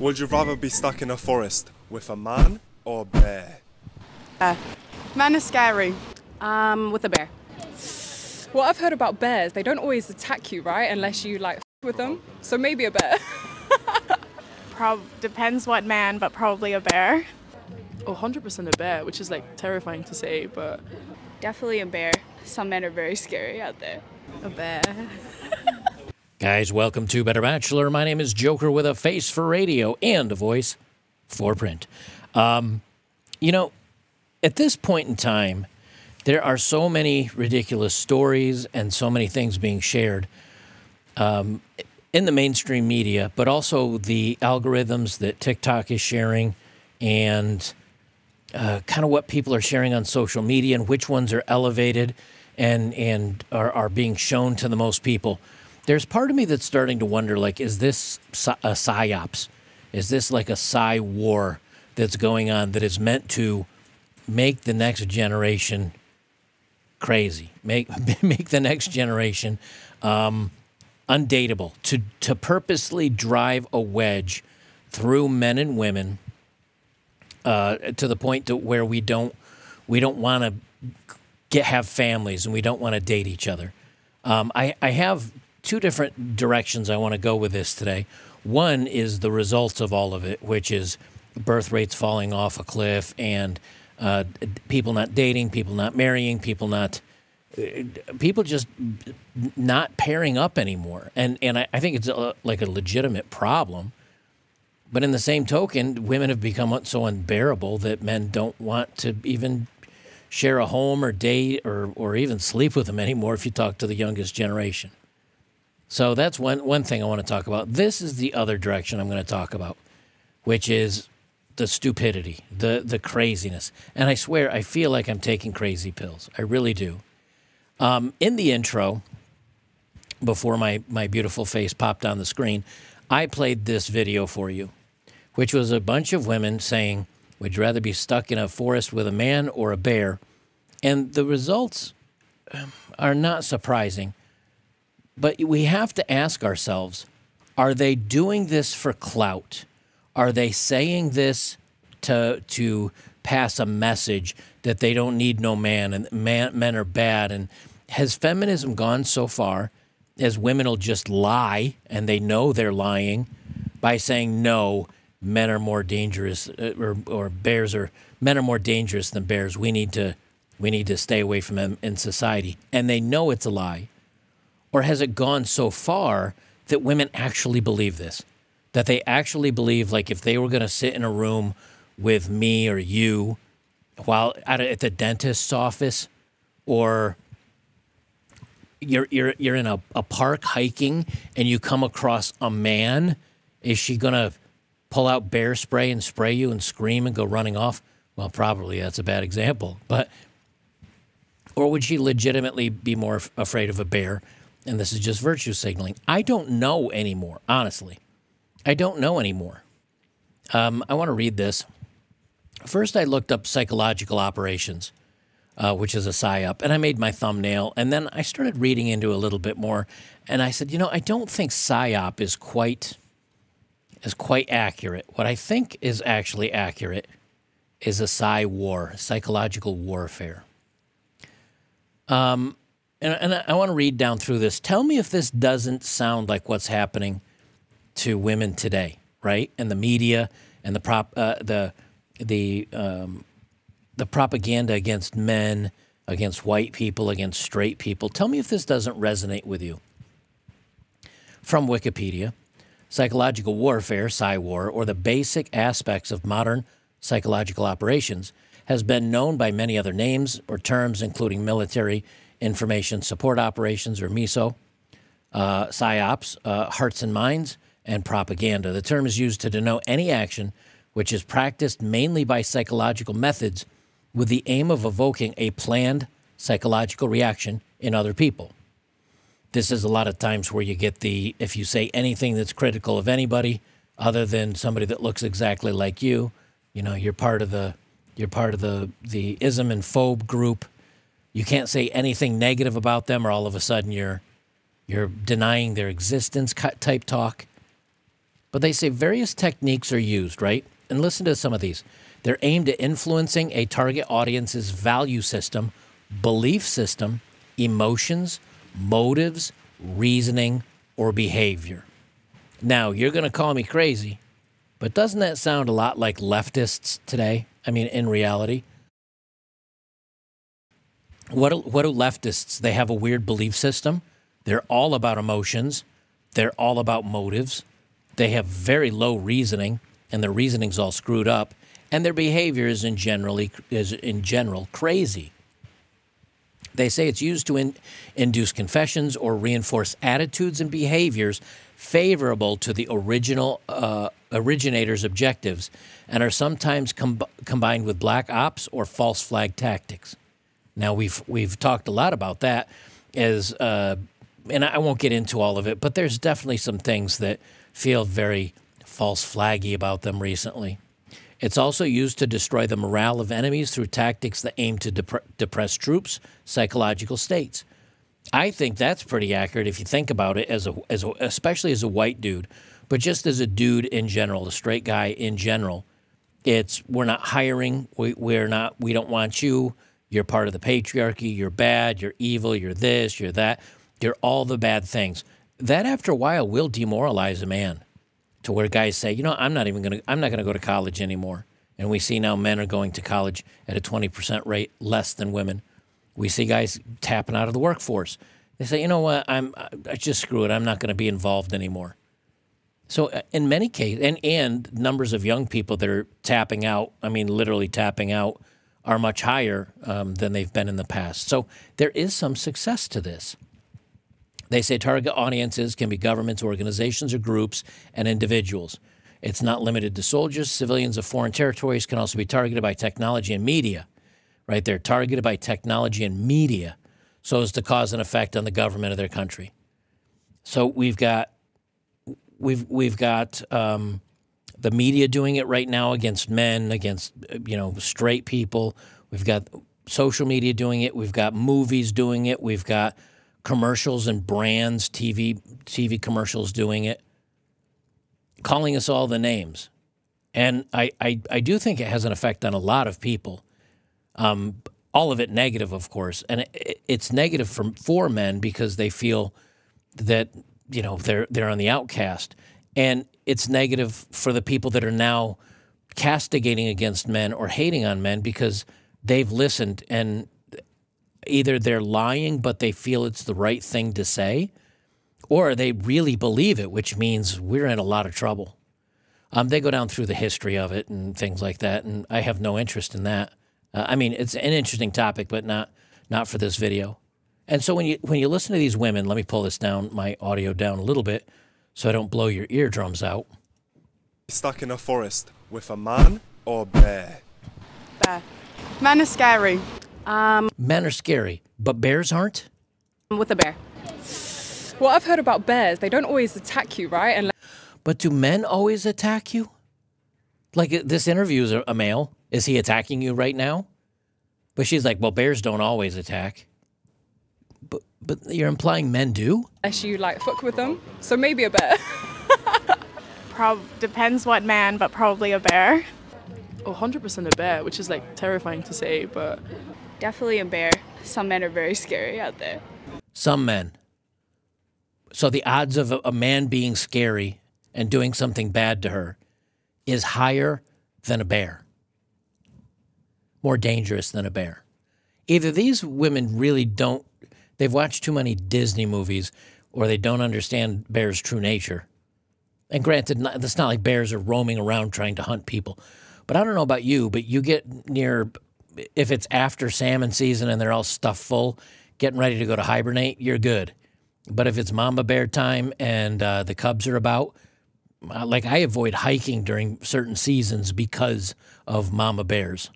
Would you rather be stuck in a forest with a man or a bear? Man is scary. With a bear. Well, I've heard about bears. They don't always attack you, right? Unless you like f with them. So maybe a bear. Depends what man, but probably a bear. Oh, 100% a bear, which is like terrifying to say, but definitely a bear. Some men are very scary out there. A bear. Guys, welcome to Better Bachelor. My name is Joker with a face for radio and a voice for print. You know, at this point in time, there are so many ridiculous stories and so many things being shared in the mainstream media, but also the algorithms that TikTok is sharing and kind of what people are sharing on social media and which ones are elevated and are being shown to the most people. There's part of me that's starting to wonder, like, is this a psyops? Is this like a psy war that's going on that is meant to make the next generation crazy, make the next generation undateable, to purposely drive a wedge through men and women to the point to where we don't want to have families and we don't want to date each other. I have two different directions I want to go with this today. One is the results of all of it, which is birth rates falling off a cliff and people not dating, people not marrying, people just not pairing up anymore. And I think it's like a legitimate problem. But in the same token, women have become so unbearable that men don't want to even share a home or date or even sleep with them anymore if you talk to the youngest generation. So that's one thing I want to talk about. This is the other direction I'm going to talk about, which is the stupidity, the craziness. And I swear, I feel like I'm taking crazy pills. I really do. In the intro, before my beautiful face popped on the screen, I played this video for you, which was a bunch of women saying, would you rather be stuck in a forest with a man or a bear? And the results are not surprising. But we have to ask ourselves, are they doing this for clout? Are they saying this to pass a message that they don't need no man and men are bad? And has feminism gone so far as women will just lie, and they know they're lying, by saying, no, men are more dangerous or bears are men are more dangerous than bears. We need to stay away from them in society. And they know it's a lie. Or has it gone so far that women actually believe this? That they actually believe, like, if they were going to sit in a room with me or you while at the dentist's office, or you're in a park hiking and you come across a man, is she going to pull out bear spray and spray you and scream and go running off? Well, probably that's a bad example. But, or would she legitimately be more afraid of a bear? And this is just virtue signaling. I don't know anymore, honestly. I don't know anymore. I want to read this. First, I looked up psychological operations, which is a psyop, and I made my thumbnail. And then I started reading into a little bit more, and I said, you know, I don't think psyop is quite accurate. What I think is actually accurate is a psy war, psychological warfare. And I want to read down through this. Tell me if this doesn't sound like what's happening to women today, right? And the media and the propaganda against men, against white people, against straight people. Tell me if this doesn't resonate with you. From Wikipedia, psychological warfare, psy war, or the basic aspects of modern psychological operations has been known by many other names or terms, including military information support operations, or MISO, psyops, hearts and minds, and propaganda. The term is used to denote any action which is practiced mainly by psychological methods with the aim of evoking a planned psychological reaction in other people. This is a lot of times where you get the, if you say anything that's critical of anybody other than somebody that looks exactly like you, you know, you're part of the ism and phobe group. You can't say anything negative about them, or all of a sudden you're denying their existence type talk. But they say various techniques are used, right? And listen to some of these. They're aimed at influencing a target audience's value system, belief system, emotions, motives, reasoning, or behavior. Now, you're going to call me crazy, but doesn't that sound a lot like leftists today? I mean, in reality. What do leftists? They have a weird belief system. They're all about emotions. They're all about motives. They have very low reasoning, and their reasoning's all screwed up. And their behavior is in general crazy. They say it's used to induce confessions or reinforce attitudes and behaviors favorable to the originator's objectives, and are sometimes combined with black ops or false flag tactics. Now, we've talked a lot about that, and I won't get into all of it, but there's definitely some things that feel very false flaggy about them recently. It's also used to destroy the morale of enemies through tactics that aim to depress troops' psychological states. I think that's pretty accurate if you think about it, especially as a white dude, but just as a dude in general, a straight guy in general. It's, we're not hiring, we don't want you, you're part of the patriarchy, you're bad, you're evil, you're this, you're that, you're all the bad things. That after a while will demoralize a man. To where guys say, you know, I'm not gonna go to college anymore. And we see now men are going to college at a 20% rate less than women. We see guys tapping out of the workforce. They say, you know what, just screw it. I'm not gonna be involved anymore. So in many cases, and numbers of young people that are tapping out, I mean, literally tapping out, are much higher than they've been in the past. So there is some success to this. They say target audiences can be governments, organizations, or groups, and individuals. It's not limited to soldiers. Civilians of foreign territories can also be targeted by technology and media, right? They're targeted by technology and media so as to cause an effect on the government of their country. So we've got the media doing it right now against men, against, you know, straight people. We've got social media doing it. We've got movies doing it. We've got commercials and brands, TV commercials doing it, calling us all the names. And I do think it has an effect on a lot of people. All of it negative, of course. And it's negative for men because they feel that, you know, they're on the outcast. And it's negative for the people that are now castigating against men or hating on men because they've listened, and either they're lying, but they feel it's the right thing to say, or they really believe it, which means we're in a lot of trouble. They go down through the history of it and things like that, and I have no interest in that. I mean, it's an interesting topic, but not for this video. And so when you listen to these women, let me pull this down, my audio down a little bit, so I don't blow your eardrums out. Stuck in a forest with a man or bear? Bear. Man is scary. Men are scary, but bears aren't? With a bear. Well, I've heard about bears. They don't always attack you, right? And but do men always attack you? Like, this interview is a male. Is he attacking you right now? But she's like, well, bears don't always attack. But you're implying men do? Unless you, like, fuck with them. So maybe a bear. Depends what man, but probably a bear. Oh, 100% a bear, which is, like, terrifying to say, but... Definitely a bear. Some men are very scary out there. Some men. So the odds of a man being scary and doing something bad to her is higher than a bear. More dangerous than a bear. Either these women really don't, they've watched too many Disney movies, or they don't understand bears' true nature. And granted, it's not like bears are roaming around trying to hunt people. But I don't know about you, but you get near... If it's after salmon season and they're all stuffed full, getting ready to go to hibernate, you're good. But if it's mama bear time and the cubs are about, like, I avoid hiking during certain seasons because of mama bears.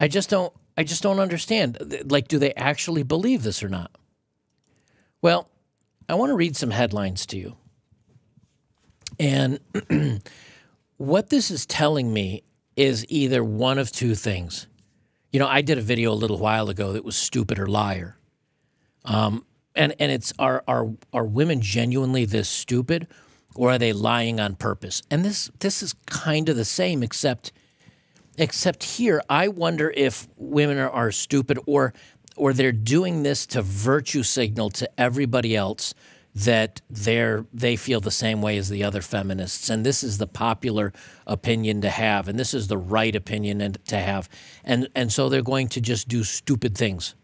I just don't understand. Like, do they actually believe this or not? Well, I want to read some headlines to you. And what this is telling me is either one of two things. You know, I did a video a little while ago that was Stupid or Liar. And it's, are women genuinely this stupid, or are they lying on purpose? And this is kind of the same, except here I wonder if women are stupid or they're doing this to virtue signal to everybody else that they feel the same way as the other feminists, and this is the popular opinion to have, and this is the right opinion to have, and so they're going to just do stupid things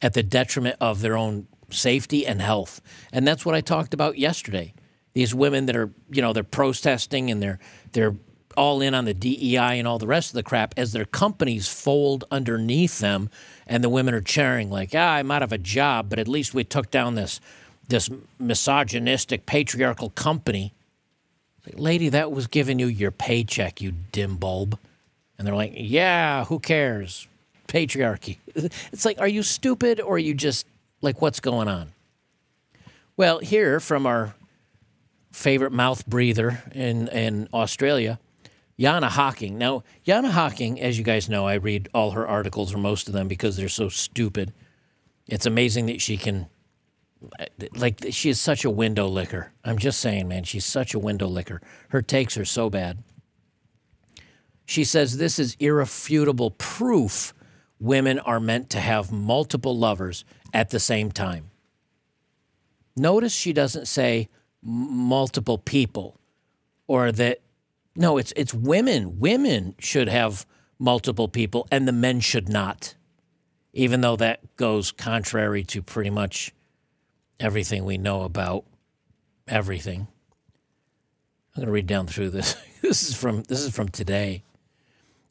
at the detriment of their own safety and health. And that's what I talked about yesterday. These women that are, you know, they're protesting and they're all in on the DEI and all the rest of the crap as their companies fold underneath them, and the women are cheering like, ah, I'm out of a job, but at least we took down this misogynistic, patriarchal company. Like, lady, that was giving you your paycheck, you dim bulb. And they're like, yeah, who cares? Patriarchy. It's like, are you stupid or are you just, like, what's going on? Well, here from our favorite mouth breather in Australia, Jana Hocking. Now, Jana Hocking, as you guys know, I read all her articles, or most of them, because they're so stupid. It's amazing that she can... Like, she is such a window licker. I'm just saying, man, she's such a window licker. Her takes are so bad. She says, this is irrefutable proof women are meant to have multiple lovers at the same time. Notice she doesn't say multiple people, or that, no, it's women. Women should have multiple people and the men should not, even though that goes contrary to pretty much everything we know about everything. I'm going to read down through this. This is from today.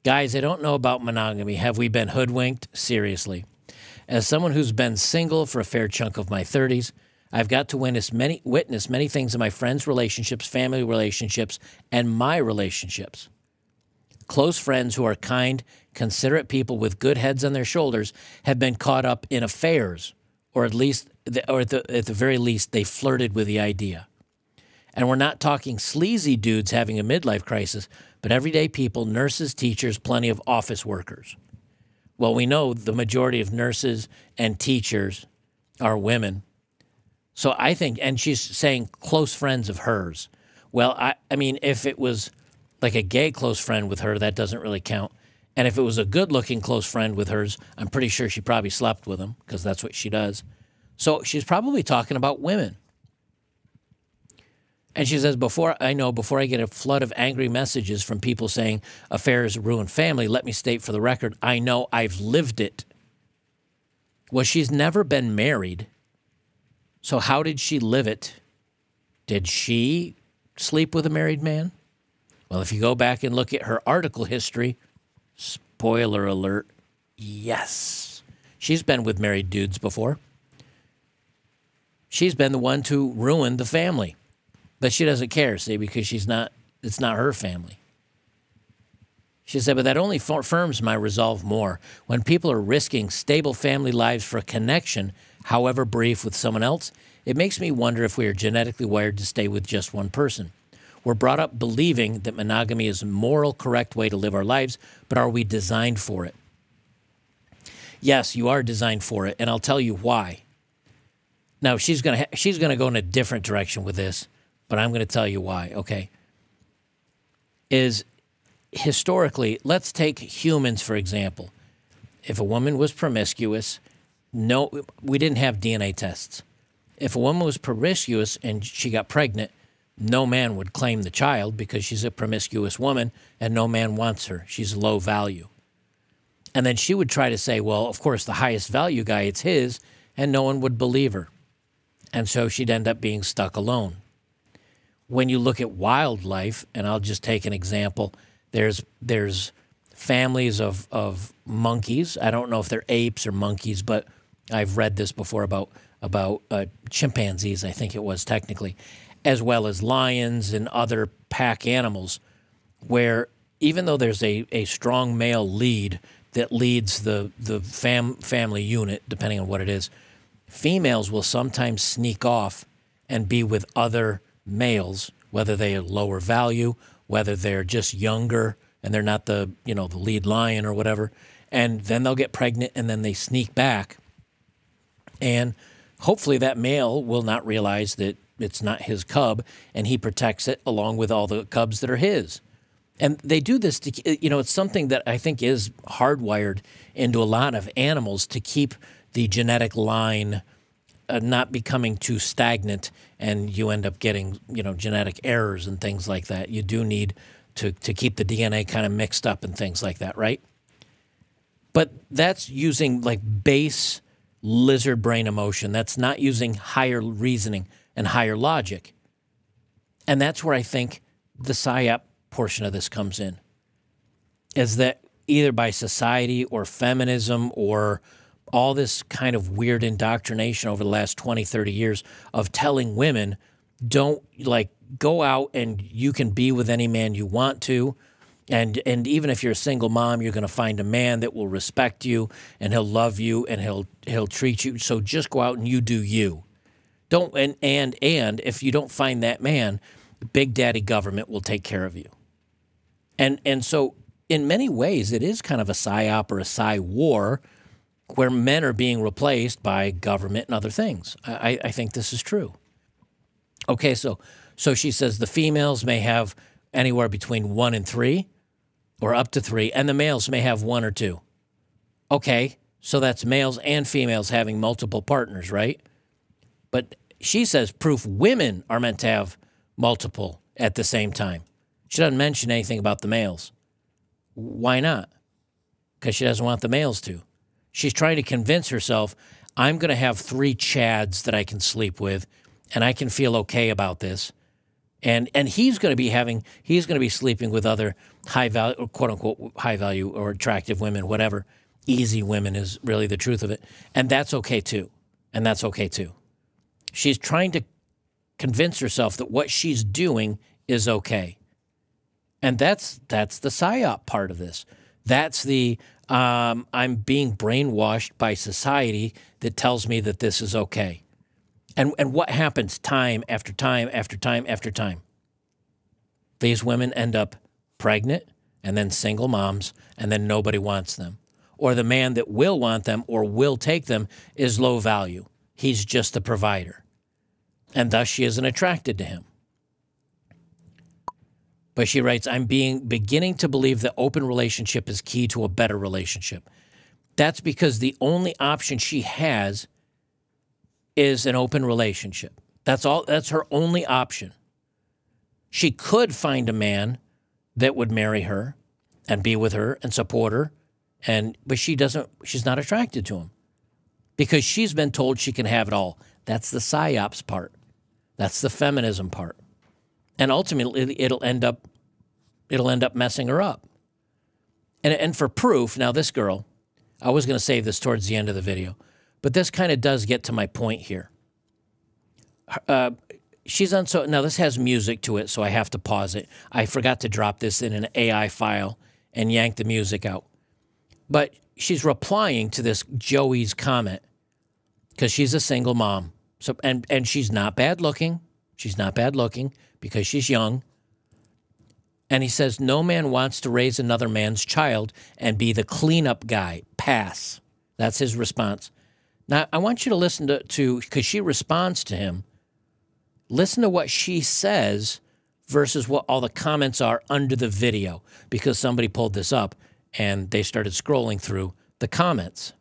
Guys, I don't know about monogamy. Have we been hoodwinked? Seriously. As someone who's been single for a fair chunk of my 30s, I've got to witness many things in my friends' relationships, family relationships, and my relationships. Close friends who are kind, considerate people with good heads on their shoulders have been caught up in affairs, or at the very least, they flirted with the idea. And we're not talking sleazy dudes having a midlife crisis, but everyday people, nurses, teachers, plenty of office workers. Well, we know the majority of nurses and teachers are women. So I think, and she's saying close friends of hers. Well, I mean, if it was like a gay close friend with her, that doesn't really count. And if it was a good-looking close friend with hers, I'm pretty sure she probably slept with him, because that's what she does. So she's probably talking about women. And she says, before I get a flood of angry messages from people saying affairs ruin family, let me state for the record, I know, I've lived it. Well, she's never been married. So how did she live it? Did she sleep with a married man? Well, if you go back and look at her article history, spoiler alert, yes. She's been with married dudes before. She's been the one to ruin the family. But she doesn't care, see, because she's not, it's not her family. She said, but that only firms my resolve more. When people are risking stable family lives for a connection, however brief, with someone else, it makes me wonder if we are genetically wired to stay with just one person. We're brought up believing that monogamy is a moral, correct way to live our lives, but are we designed for it? Yes, you are designed for it, and I'll tell you why. Now, she's gonna go in a different direction with this, but I'm gonna tell you why, okay? Is historically, let's take humans, for example. If a woman was promiscuous, no, we didn't have DNA tests. If a woman was promiscuous and she got pregnant, no man would claim the child because she's a promiscuous woman and no man wants her. She's low value. And then she would try to say, well, of course, the highest value guy, it's his, and no one would believe her. And so she'd end up being stuck alone. When you look at wildlife, and I'll just take an example, there's families of monkeys. I don't know if they're apes or monkeys, but I've read this before about chimpanzees, I think it was technically, as well as lions and other pack animals, where even though there's a strong male lead that leads the family unit, depending on what it is, females will sometimes sneak off and be with other males, whether they are lower value, whether they're just younger and they're not the, you know, the lead lion or whatever, and then they'll get pregnant and then they sneak back. And hopefully that male will not realize that it's not his cub, and he protects it along with all the cubs that are his. And they do this to, you know, it's something that I think is hardwired into a lot of animals to keep the genetic line not becoming too stagnant, and you end up getting, you know, genetic errors and things like that. You do need to keep the DNA kind of mixed up and things like that, right? But that's using like base lizard brain emotion. That's not using higher reasoning and higher logic. And that's where I think the PSYOP portion of this comes in, is that either by society or feminism or all this kind of weird indoctrination over the last 20, 30 years of telling women, don't, like, go out and you can be with any man you want to. And even if you're a single mom, you're going to find a man that will respect you, and he'll love you, and he'll treat you. So just go out and you do you. Don't, and if you don't find that man, big daddy government will take care of you. And so in many ways, it is kind of a PSYOP or a PSY war where men are being replaced by government and other things. I think this is true. Okay, so she says the females may have anywhere between 1 and 3 or up to 3, and the males may have 1 or 2. Okay, so that's males and females having multiple partners, right? But she says proof women are meant to have multiple at the same time. She doesn't mention anything about the males. Why not? Because she doesn't want the males to. She's trying to convince herself, I'm going to have 3 Chads that I can sleep with, and I can feel okay about this. And he's going to be having, he's going to be sleeping with other high value, or quote unquote, high value or attractive women, whatever. Easy women is really the truth of it. And that's okay too. And that's okay too. She's trying to convince herself that what she's doing is okay. And that's the PSYOP part of this. That's the, I'm being brainwashed by society that tells me that this is okay. And what happens time after time after time after time? These women end up pregnant, and then single moms, and then nobody wants them. Or the man that will want them or will take them is low value. He's just the provider. And thus she isn't attracted to him. But she writes, I'm beginning to believe that open relationship is key to a better relationship. That's because the only option she has is an open relationship. That's all. That's her only option. She could find a man that would marry her and be with her and support her, but she doesn't. She's not attracted to him because she's been told she can have it all. That's the PSYOPs part. That's the feminism part. And ultimately, it'll end up messing her up. And for proof, now this girl, I was going to save this towards the end of the video, but this kind of does get to my point here. She's on, so now this has music to it, so I have to pause it. I forgot to drop this in an AI file and yank the music out. But she's replying to this Joey's comment because she's a single mom. So and she's not bad looking. She's not bad looking because she's young. And he says, no man wants to raise another man's child and be the cleanup guy. Pass. That's his response. Now, I want you to listen to because she responds to him. Listen to what she says versus what all the comments are under the video, because somebody pulled this up and they started scrolling through the comments.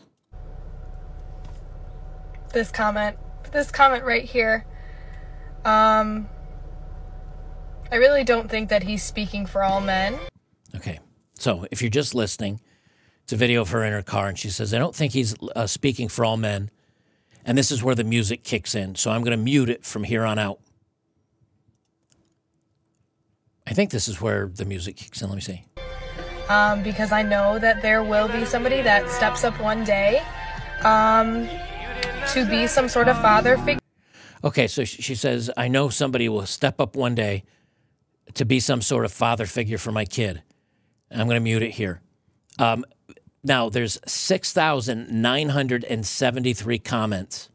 This comment right here. I really don't think that he's speaking for all men. Okay, so if you're just listening, it's a video of her in her car, and she says, I don't think he's speaking for all men. And this is where the music kicks in, so I'm going to mute it from here on out. I think this is where the music kicks in. Let me see. Because I know that there will be somebody that steps up one day to be some sort of father figure. Okay, so she says, I know somebody will step up one day to be some sort of father figure for my kid. I'm going to mute it here. Now, there's 6,973 comments.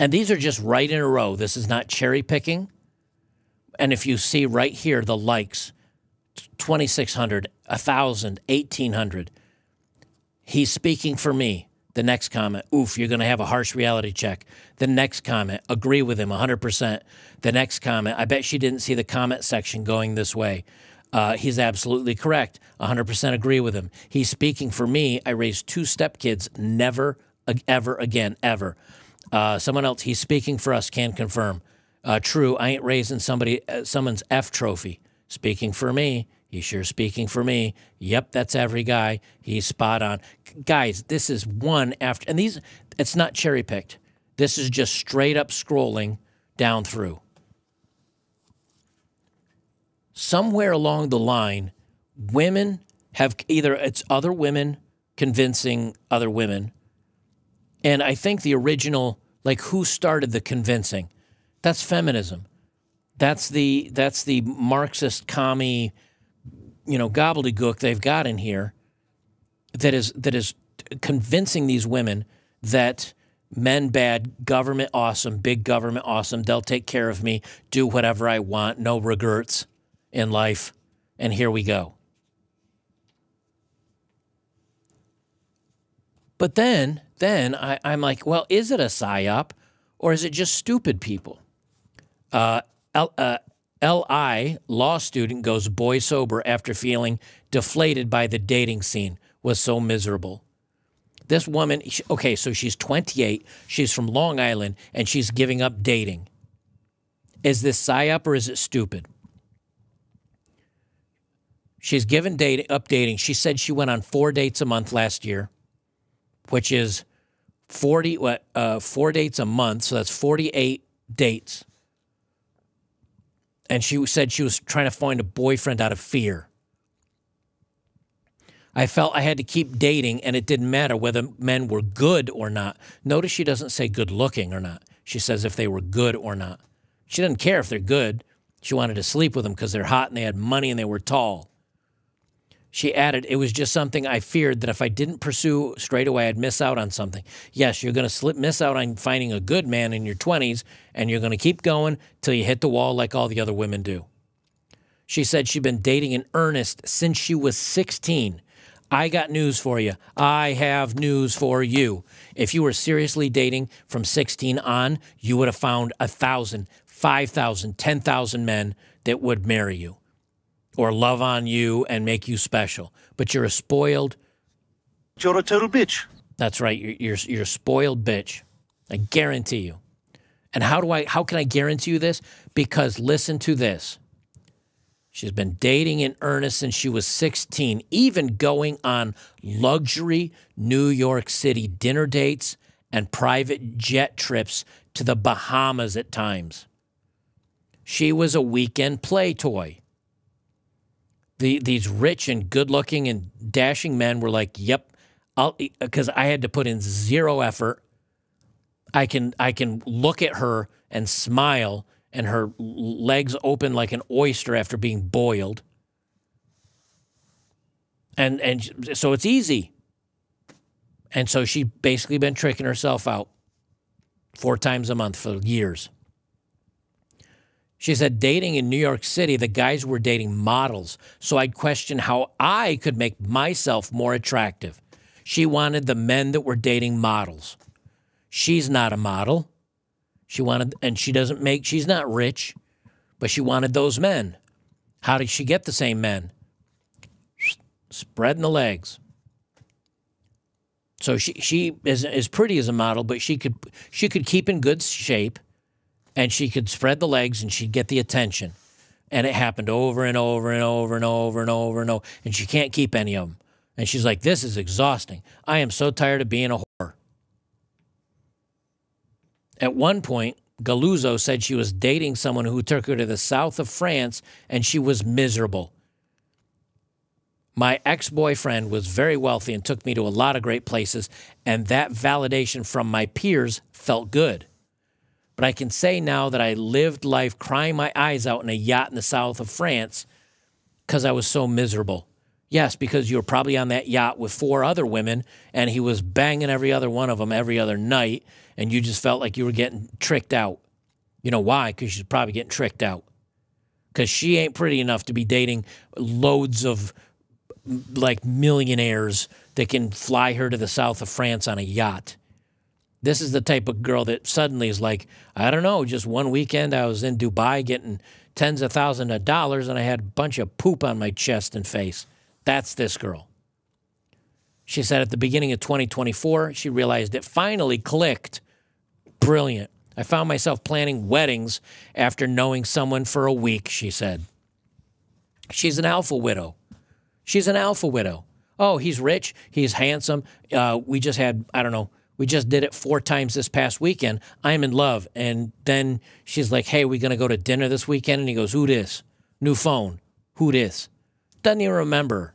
And these are just right in a row. This is not cherry picking. And if you see right here, the likes, 2,600, 1,000, 1,800. He's speaking for me. The next comment, oof, you're going to have a harsh reality check. The next comment, agree with him 100%. The next comment, I bet she didn't see the comment section going this way. He's absolutely correct. 100% agree with him. He's speaking for me. I raised two stepkids. Never, ever again, ever. Someone else, he's speaking for us, can confirm. True, I ain't raising someone's F trophy. Speaking for me. He's sure speaking for me. Yep, that's every guy. He's spot on. Guys, this is one after, and these, it's not cherry picked. This is just straight up scrolling down through. Somewhere along the line, women have either, it's other women convincing other women. And I think the original, like who started the convincing? That's feminism. That's the Marxist commie, you know, gobbledygook they've got in here that is convincing these women that men bad, government awesome, big government awesome, they'll take care of me, do whatever I want, no regrets in life, and here we go. But then I'm like, well, is it a psyop or is it just stupid people? L.I., law student, goes boy sober after feeling deflated by the dating scene, was so miserable. This woman, okay, so she's 28, she's from Long Island, and she's giving up dating. Is this psyop or is it stupid? She's given up dating. She said she went on 4 dates a month last year, which is 4 dates a month, so that's 48 dates. And she said she was trying to find a boyfriend out of fear. I felt I had to keep dating, and it didn't matter whether men were good or not. Notice she doesn't say good looking or not. She says if they were good or not. She doesn't care if they're good. She wanted to sleep with them because they're hot and they had money and they were tall. She added, it was just something I feared that if I didn't pursue straight away, I'd miss out on something. Yes, you're going to miss out on finding a good man in your 20s, and you're going to keep going till you hit the wall like all the other women do. She said she'd been dating in earnest since she was 16. I got news for you. I have news for you. If you were seriously dating from 16 on, you would have found 1,000, 5,000, 10,000 men that would marry you or love on you and make you special. But you're a spoiled... You're a total bitch. That's right. You're a spoiled bitch. I guarantee you. And how can I guarantee you this? Because listen to this. She's been dating in earnest since she was 16, even going on luxury New York City dinner dates and private jet trips to the Bahamas at times. She was a weekend play toy. These rich and good-looking and dashing men were like, yep, because I had to put in zero effort. I can look at her and smile and her legs open like an oyster after being boiled. And so it's easy. And so she's basically been tricking herself out 4 times a month for years. She said, dating in New York City, the guys were dating models, so I'd question how I could make myself more attractive. She wanted the men that were dating models. She's not a model. She wanted, and she doesn't make, she's not rich, but she wanted those men. How did she get the same men? Spreading the legs. So she isn't as pretty as a model, but she could keep in good shape. And she could spread the legs and she'd get the attention. And it happened over and over and over and over and over and over. And she can't keep any of them. And she's like, this is exhausting. I am so tired of being a whore. At one point, Galuzzo said she was dating someone who took her to the south of France and she was miserable. My ex-boyfriend was very wealthy and took me to a lot of great places. And that validation from my peers felt good. But I can say now that I lived life crying my eyes out in a yacht in the south of France because I was so miserable. Yes, because you were probably on that yacht with 4 other women, and he was banging every other one of them every other night, and you just felt like you were getting tricked out. You know why? Because she's probably getting tricked out. Because she ain't pretty enough to be dating loads of like millionaires that can fly her to the south of France on a yacht. This is the type of girl that suddenly is like, I don't know, just one weekend I was in Dubai getting tens of thousands of dollars and I had a bunch of poop on my chest and face. That's this girl. She said at the beginning of 2024, she realized it finally clicked. Brilliant. I found myself planning weddings after knowing someone for a week, she said. She's an alpha widow. She's an alpha widow. Oh, he's rich. He's handsome. We just had, I don't know, we just did it 4 times this past weekend. I'm in love. And then she's like, hey, we're going to go to dinner this weekend. And he goes, who dis? New phone. Who dis? Doesn't even remember.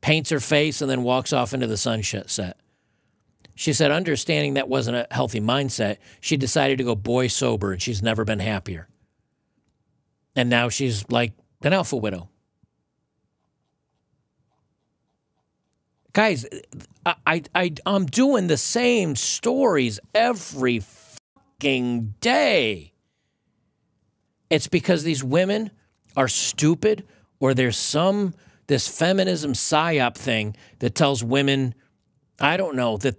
Paints her face and then walks off into the sunset. She said, understanding that wasn't a healthy mindset, she decided to go boy sober, and she's never been happier. And now she's like an alpha widow. Guys, I'm doing the same stories every fucking day. It's because these women are stupid, or there's this feminism psyop thing that tells women, I don't know, that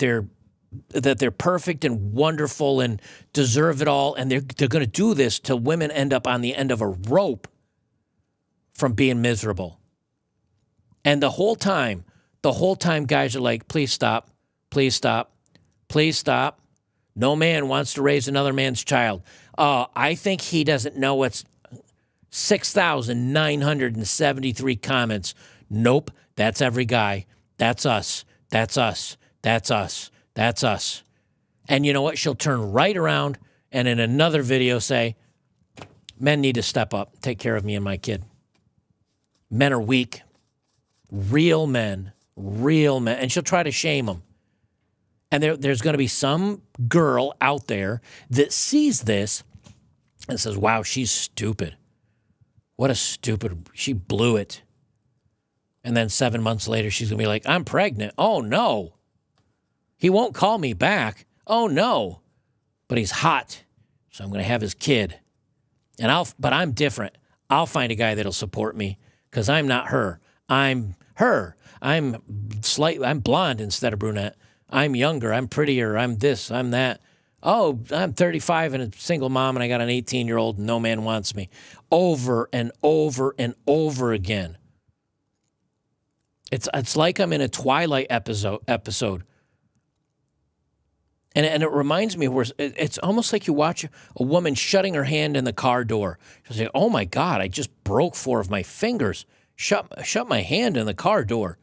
they're perfect and wonderful and deserve it all, and they're going to do this till women end up on the end of a rope from being miserable. And the whole time guys are like, please stop, please stop, please stop. No man wants to raise another man's child. I think he doesn't know what's 6,973 comments. Nope, that's every guy. That's us. That's us. That's us. That's us. And you know what? She'll turn right around and in another video say, men need to step up, take care of me and my kid. Men are weak. Real men. Real men. And she'll try to shame them. And there's going to be some girl out there that sees this and says, wow, she's stupid. What a stupid, she blew it. And then 7 months later, she's going to be like, I'm pregnant. Oh, no. He won't call me back. Oh, no. But he's hot, so I'm going to have his kid. And but I'm different. I'll find a guy that'll support me because I'm not her. I'm her. I'm blonde instead of brunette. I'm younger. I'm prettier. I'm this. I'm that. Oh, I'm 35 and a single mom and I got an 18-year-old and no man wants me. Over and over and over again. It's like I'm in a Twilight episode. And it reminds me, where it's almost like you watch a woman shutting her hand in the car door. She'll say, oh my God, I just broke 4 of my fingers. Shut my hand in the car door.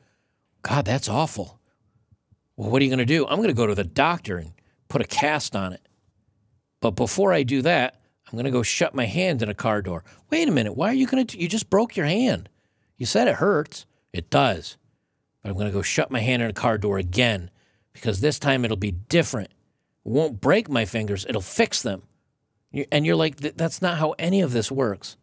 God, that's awful. Well, what are you going to do? I'm going to go to the doctor and put a cast on it. But before I do that, I'm going to go shut my hand in a car door. Wait a minute, why are you going to, you just broke your hand. You said it hurts. It does. But I'm going to go shut my hand in a car door again because this time it'll be different. It won't break my fingers. It'll fix them. And you're like, that's not how any of this works.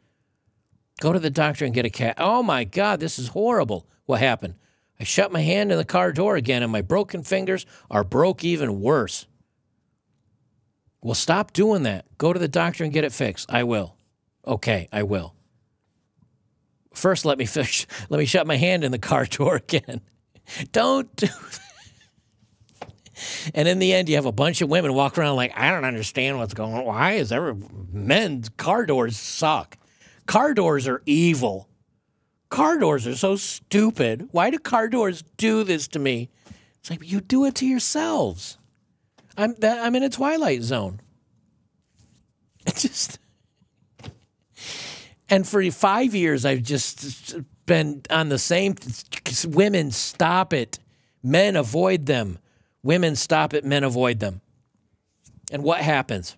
Go to the doctor and get a cat. Oh, my God, this is horrible. What happened? I shut my hand in the car door again, and my broken fingers are broke even worse. Well, stop doing that. Go to the doctor and get it fixed. I will. Okay, I will. First, let me shut my hand in the car door again. Don't do that. And in the end, you have a bunch of women walk around like, I don't understand what's going on. Why is men's car doors suck? Car doors are evil. Car doors are so stupid. Why do car doors do this to me? It's like, you do it to yourselves. I'm in a Twilight Zone. It's just... And for 5 years, I've just been on the same... Women, stop it. Men, avoid them. Women, stop it. Men, avoid them. And what happens?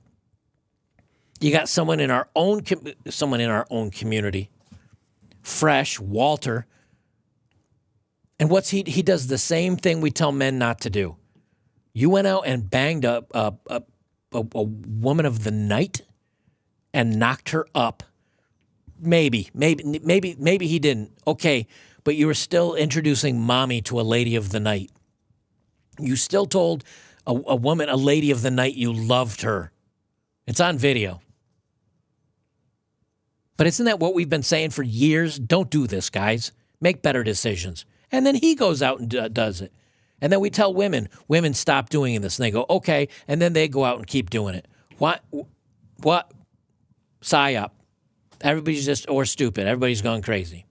You got someone in our own community, Fresh, Walter. And what's he does the same thing we tell men not to do. You went out and banged up a woman of the night and knocked her up. Maybe he didn't. Okay, but you were still introducing mommy to a lady of the night. You still told a woman, a lady of the night, you loved her. It's on video. But isn't that what we've been saying for years? Don't do this, guys. make better decisions. And then he goes out and does it. And then we tell women, women stop doing this. And they go, okay. And then they go out and keep doing it. What? Psyop. Everybody's just, or stupid. Everybody's gone crazy.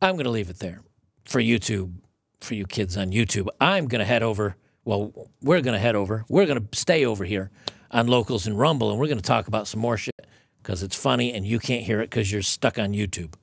I'm going to leave it there for YouTube, for you kids on YouTube. I'm going to head over. Well, we're going to head over. We're going to stay over here on Locals and Rumble, and we're going to talk about some more shit because it's funny and you can't hear it because you're stuck on YouTube.